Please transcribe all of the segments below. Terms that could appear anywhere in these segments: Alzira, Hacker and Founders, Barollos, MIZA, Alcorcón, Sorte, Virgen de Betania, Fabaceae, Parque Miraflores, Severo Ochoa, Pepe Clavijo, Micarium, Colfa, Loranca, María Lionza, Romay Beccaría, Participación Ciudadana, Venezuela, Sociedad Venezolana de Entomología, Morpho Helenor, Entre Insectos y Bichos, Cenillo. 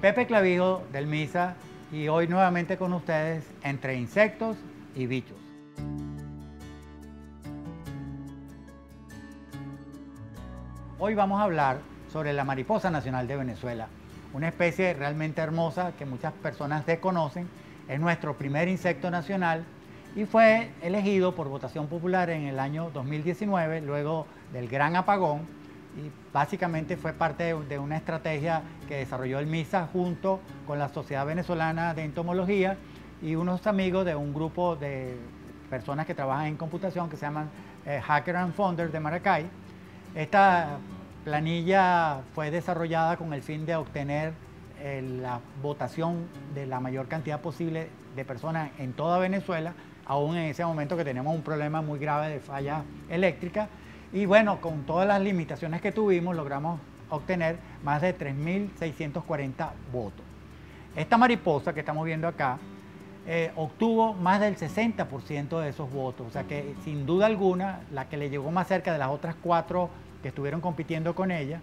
Pepe Clavijo del MIZA y hoy nuevamente con ustedes Entre Insectos y Bichos. Hoy vamos a hablar sobre la mariposa nacional de Venezuela, una especie realmente hermosa que muchas personas desconocen. Es nuestro primer insecto nacional y fue elegido por votación popular en el año 2019, luego del gran apagón, y básicamente fue parte de una estrategia que desarrolló el MIZA junto con la Sociedad Venezolana de Entomología y unos amigos de un grupo de personas que trabajan en computación que se llaman Hacker and Founders de Maracay. Esta planilla fue desarrollada con el fin de obtener la votación de la mayor cantidad posible de personas en toda Venezuela, aún en ese momento que tenemos un problema muy grave de falla eléctrica. Y bueno, con todas las limitaciones que tuvimos, logramos obtener más de 3.640 votos. Esta mariposa que estamos viendo acá obtuvo más del 60% de esos votos, o sea que sin duda alguna, la que le llegó más cerca de las otras cuatro que estuvieron compitiendo con ella,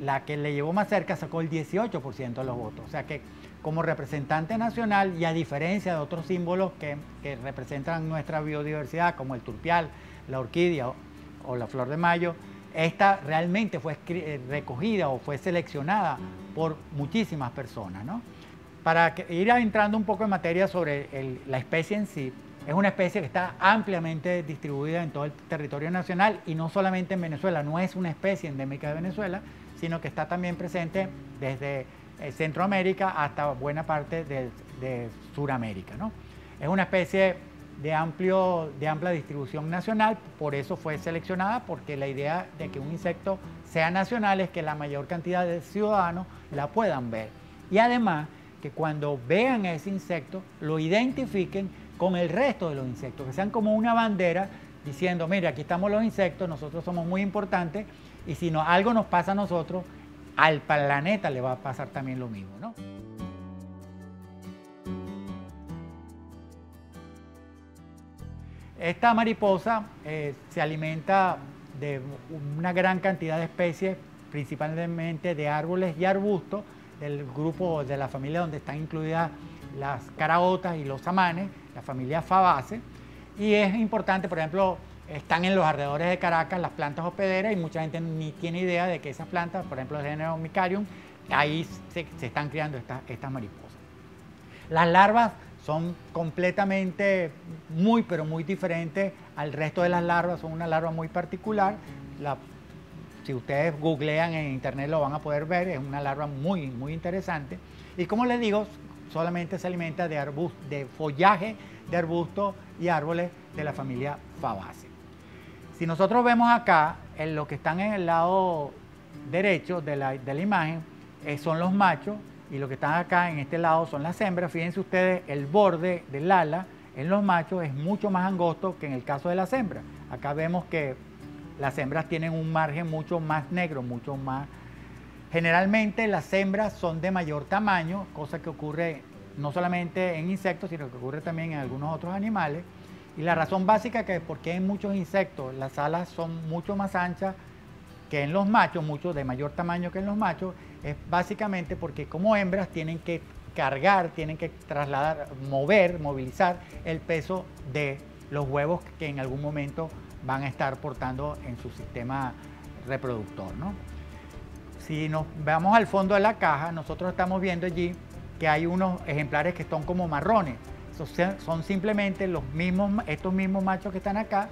la que le llevó más cerca sacó el 18% de los votos. O sea que como representante nacional y a diferencia de otros símbolos que representan nuestra biodiversidad, como el turpial, la orquídea o la flor de mayo, esta realmente fue recogida o fue seleccionada por muchísimas personas, ¿no? Para ir entrando un poco en materia sobre la especie en sí, es una especie que está ampliamente distribuida en todo el territorio nacional y no solamente en Venezuela. No es una especie endémica de Venezuela, sino que está también presente desde Centroamérica hasta buena parte de Suramérica, ¿no? Es una especie de amplia distribución nacional, por eso fue seleccionada, porque la idea de que un insecto sea nacional es que la mayor cantidad de ciudadanos la puedan ver. Y además, que cuando vean ese insecto, lo identifiquen con el resto de los insectos, que sean como una bandera diciendo, mira, aquí estamos los insectos, nosotros somos muy importantes, y si algo nos pasa a nosotros, al planeta le va a pasar también lo mismo, ¿no? Esta mariposa se alimenta de una gran cantidad de especies, principalmente de árboles y arbustos, del grupo de la familia donde están incluidas las caraotas y los samanes, la familia Fabaceae, y es importante, por ejemplo, están en los alrededores de Caracas las plantas hospederas y mucha gente ni tiene idea de que esas plantas, por ejemplo, el género Micarium, ahí se están criando estas mariposas. Las larvas son completamente pero muy diferentes al resto de las larvas, son una larva muy particular. Si ustedes googlean en internet lo van a poder ver, es una larva muy interesante. Y como les digo, solamente se alimenta de follaje de arbustos y árboles de la familia Fabaceae. Si nosotros vemos acá, en lo que están en el lado derecho de la imagen son los machos, y lo que están acá en este lado son las hembras. Fíjense ustedes, el borde del ala en los machos es mucho más angosto que en el caso de las hembras. Acá vemos que las hembras tienen un margen mucho más negro, mucho más... Generalmente las hembras son de mayor tamaño, cosa que ocurre no solamente en insectos, sino que ocurre también en algunos otros animales. Y la razón básica que es porque en muchos insectos las alas son mucho más anchas que en los machos, mucho de mayor tamaño que en los machos, es básicamente porque como hembras tienen que cargar, tienen que trasladar, movilizar el peso de los huevos que en algún momento van a estar portando en su sistema reproductor, ¿no? Si nos vamos al fondo de la caja, nosotros estamos viendo allí que hay unos ejemplares que son como marrones. Son simplemente estos mismos machos que están acá,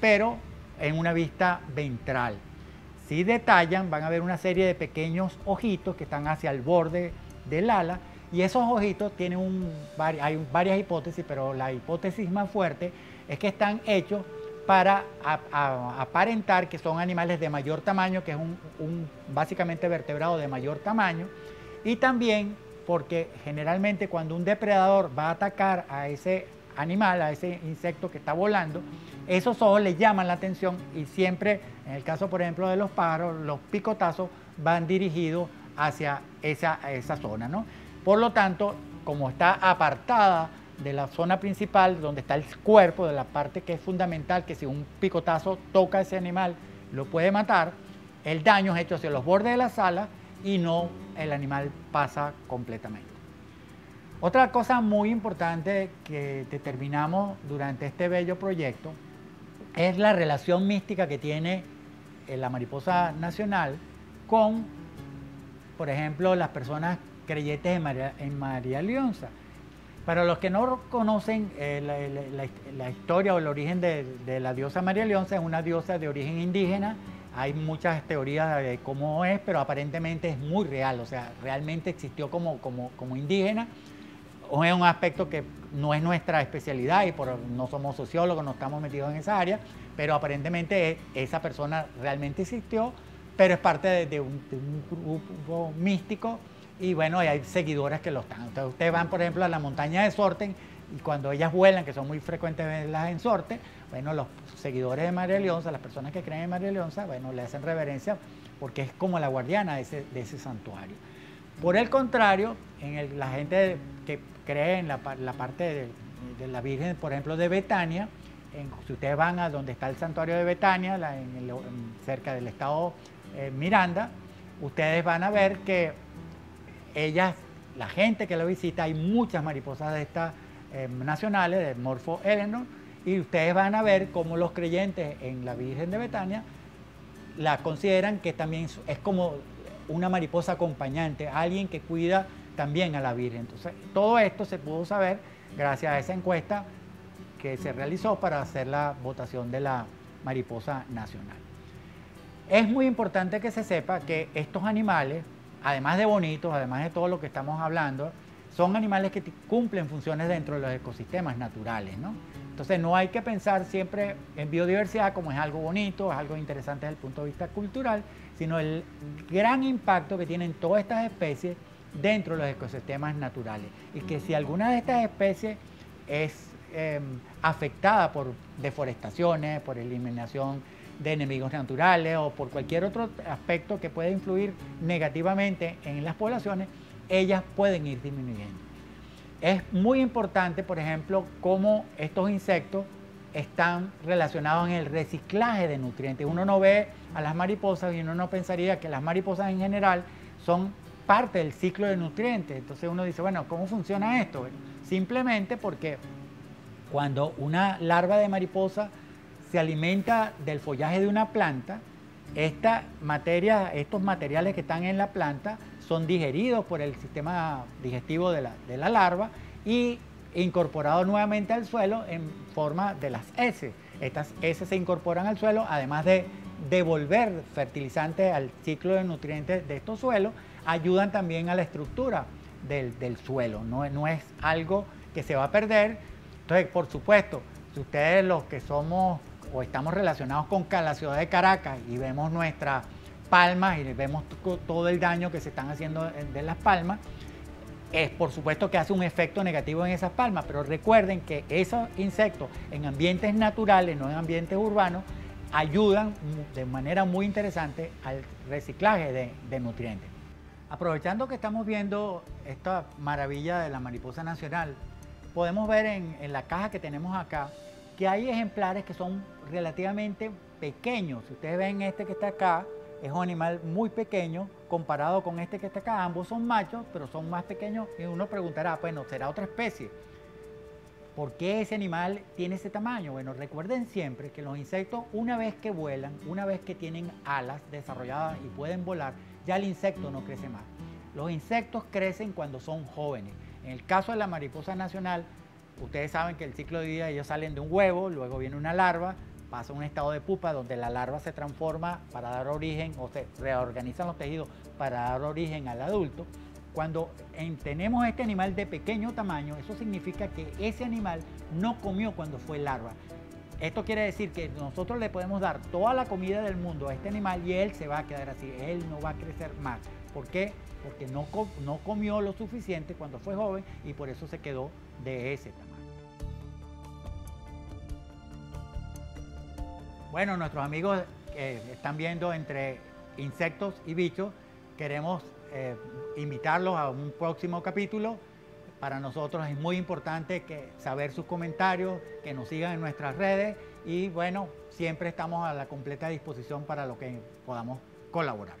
pero en una vista ventral. Si detallan, van a ver una serie de pequeños ojitos que están hacia el borde del ala, y esos ojitos tienen hay varias hipótesis, pero la hipótesis más fuerte es que están hechos para aparentar que son animales de mayor tamaño, que es básicamente vertebrado de mayor tamaño, y también porque generalmente cuando un depredador va a atacar a ese animal, a ese insecto que está volando, esos ojos le llaman la atención y siempre, en el caso por ejemplo de los pájaros, los picotazos van dirigidos hacia esa zona, ¿no? Por lo tanto, como está apartada de la zona principal, donde está el cuerpo, de la parte que es fundamental, que si un picotazo toca a ese animal, lo puede matar, el daño es hecho hacia los bordes de las alas y no el animal pasa completamente. Otra cosa muy importante que determinamos durante este bello proyecto es la relación mística que tiene la mariposa nacional con, por ejemplo, las personas creyentes en María Lionza. Para los que no conocen la historia o el origen de la diosa María Lionza, es una diosa de origen indígena. Hay muchas teorías de cómo es, pero aparentemente es muy real, o sea, realmente existió como indígena. O es un aspecto que no es nuestra especialidad y no somos sociólogos, no estamos metidos en esa área, pero aparentemente esa persona realmente existió, pero es parte de un grupo místico y bueno, hay seguidoras que lo están. Entonces, ustedes van, por ejemplo, a la montaña de Sorte y cuando ellas vuelan, que son muy frecuentes verlas en Sorte, bueno, los seguidores de María Lionza, las personas que creen en María Lionza, bueno, le hacen reverencia porque es como la guardiana de ese santuario. Por el contrario, la gente que cree en la parte de la Virgen, por ejemplo, de Betania, si ustedes van a donde está el santuario de Betania, cerca del estado Miranda, ustedes van a ver que la gente que la visita, hay muchas mariposas de estas nacionales, de Morpho Helenor, y ustedes van a ver cómo los creyentes en la Virgen de Betania la consideran que también es como una mariposa acompañante, alguien que cuida también a la Virgen. Entonces, todo esto se pudo saber gracias a esa encuesta que se realizó para hacer la votación de la mariposa nacional. Es muy importante que se sepa que estos animales, además de bonitos, además de todo lo que estamos hablando, son animales que cumplen funciones dentro de los ecosistemas naturales, ¿no? Entonces, no hay que pensar siempre en biodiversidad como es algo bonito, es algo interesante desde el punto de vista cultural, sino el gran impacto que tienen todas estas especies dentro de los ecosistemas naturales, y que si alguna de estas especies es afectada por deforestaciones, por eliminación de enemigos naturales o por cualquier otro aspecto que pueda influir negativamente en las poblaciones, ellas pueden ir disminuyendo. Es muy importante, por ejemplo, cómo estos insectos están relacionados en el reciclaje de nutrientes. Uno no ve a las mariposas y uno no pensaría que las mariposas en general son parte del ciclo de nutrientes. Entonces uno dice, bueno, ¿cómo funciona esto? Bueno, simplemente porque cuando una larva de mariposa se alimenta del follaje de una planta, estos materiales que están en la planta son digeridos por el sistema digestivo de la larva y incorporados nuevamente al suelo en forma de las heces. Estas heces se incorporan al suelo, además de devolver fertilizantes al ciclo de nutrientes de estos suelos, ayudan también a la estructura del suelo, no es algo que se va a perder. Entonces, por supuesto, si ustedes los que somos o estamos relacionados con la ciudad de Caracas y vemos nuestras palmas y vemos todo el daño que se están haciendo de las palmas, es por supuesto que hace un efecto negativo en esas palmas, pero recuerden que esos insectos en ambientes naturales, no en ambientes urbanos, ayudan de manera muy interesante al reciclaje de nutrientes. Aprovechando que estamos viendo esta maravilla de la mariposa nacional, podemos ver en la caja que tenemos acá que hay ejemplares que son relativamente pequeños. Si ustedes ven este que está acá, es un animal muy pequeño comparado con este que está acá. Ambos son machos, pero son más pequeños y uno preguntará, bueno, ¿será otra especie? ¿Por qué ese animal tiene ese tamaño? Bueno, recuerden siempre que los insectos, una vez que vuelan, una vez que tienen alas desarrolladas y pueden volar, ya el insecto no crece más. Los insectos crecen cuando son jóvenes. En el caso de la mariposa nacional, ustedes saben que el ciclo de vida, ellos salen de un huevo, luego viene una larva, pasa un estado de pupa donde la larva se transforma para dar origen, o se reorganizan los tejidos para dar origen al adulto. Cuando tenemos este animal de pequeño tamaño, eso significa que ese animal no comió cuando fue larva. Esto quiere decir que nosotros le podemos dar toda la comida del mundo a este animal y él se va a quedar así, él no va a crecer más. ¿Por qué? Porque no comió lo suficiente cuando fue joven y por eso se quedó de ese tamaño. Bueno, nuestros amigos que están viendo Entre Insectos y Bichos, queremos invitarlos a un próximo capítulo. Para nosotros es muy importante saber sus comentarios, que nos sigan en nuestras redes y bueno, siempre estamos a la completa disposición para lo que podamos colaborar.